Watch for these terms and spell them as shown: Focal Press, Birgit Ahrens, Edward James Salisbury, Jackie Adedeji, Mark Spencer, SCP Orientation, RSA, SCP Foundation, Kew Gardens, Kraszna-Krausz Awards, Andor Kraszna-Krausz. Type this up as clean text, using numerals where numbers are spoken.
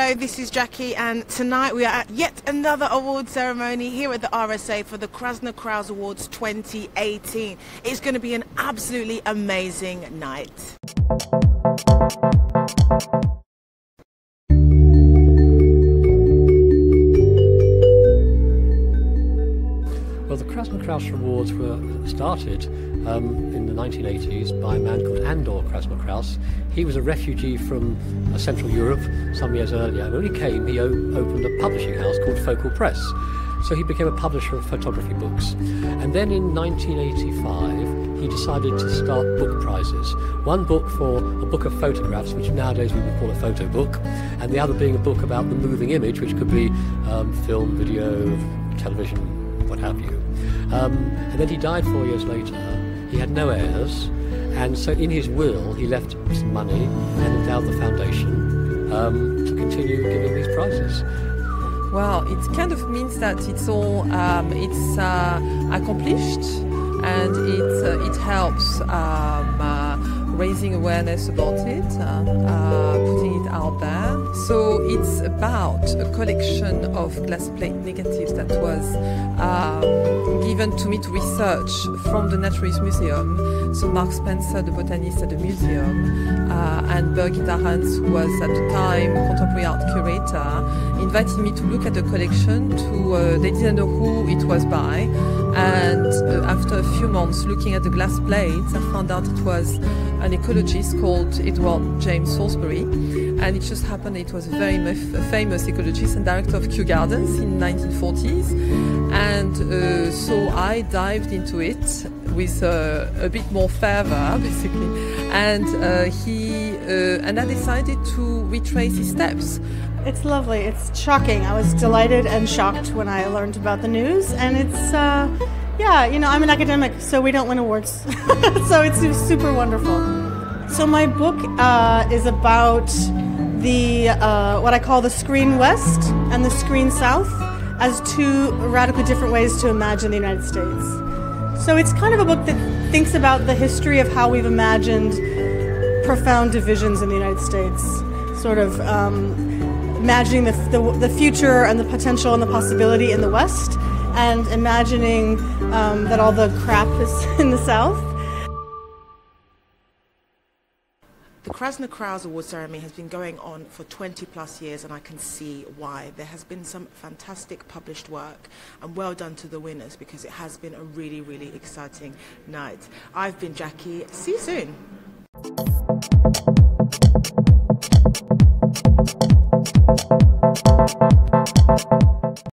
Hello, this is Jackie, and tonight we are at yet another award ceremony here at the RSA for the Kraszna-Krausz Awards 2018. It's going to be an absolutely amazing night. Well, the Kraszna-Krausz Awards were started in the 1980s by a man called Andor Kraszna-Krausz. He was a refugee from Central Europe some years earlier, and when he came he opened a publishing house called Focal Press. So he became a publisher of photography books. And then in 1985 he decided to start book prizes. One book for a book of photographs, which nowadays we would call a photo book, and the other being a book about the moving image, which could be film, video, television, what have you. And then he died 4 years later. He had no heirs, and so in his will he left some money and endowed the foundation to continue giving these prizes. Well, it kind of means that it's all accomplished, and it helps raising awareness about it, putting it out there. So it's about a collection of glass plate negatives that was given to me to research from the Naturalist Museum. So Mark Spencer, the botanist at the museum, and Birgit Ahrens, who was at the time contemporary art curator, invited me to look at the collection. They didn't know who it was by, and after a few months looking at the glass plates, I found out it was an ecologist called Edward James Salisbury, and it just happened it was a very famous ecologist and director of Kew Gardens in the 1940s, and so I dived into it with a bit more fervor, basically, and I decided to retrace his steps. It's lovely. It's shocking. I was delighted and shocked when I learned about the news, and it's yeah, you know, I'm an academic, so we don't win awards, so it's super wonderful. So my book is about the what I call the Screen West and the Screen South as two radically different ways to imagine the United States. So it's kind of a book that thinks about the history of how we've imagined profound divisions in the United States, sort of imagining the future and the potential and the possibility in the West, and imagining that all the crap is in the South. The Kraszna-Krausz Award ceremony has been going on for 20+ years, and I can see why. There has been some fantastic published work, and well done to the winners, because it has been a really, really exciting night. I've been Jackie. See you soon.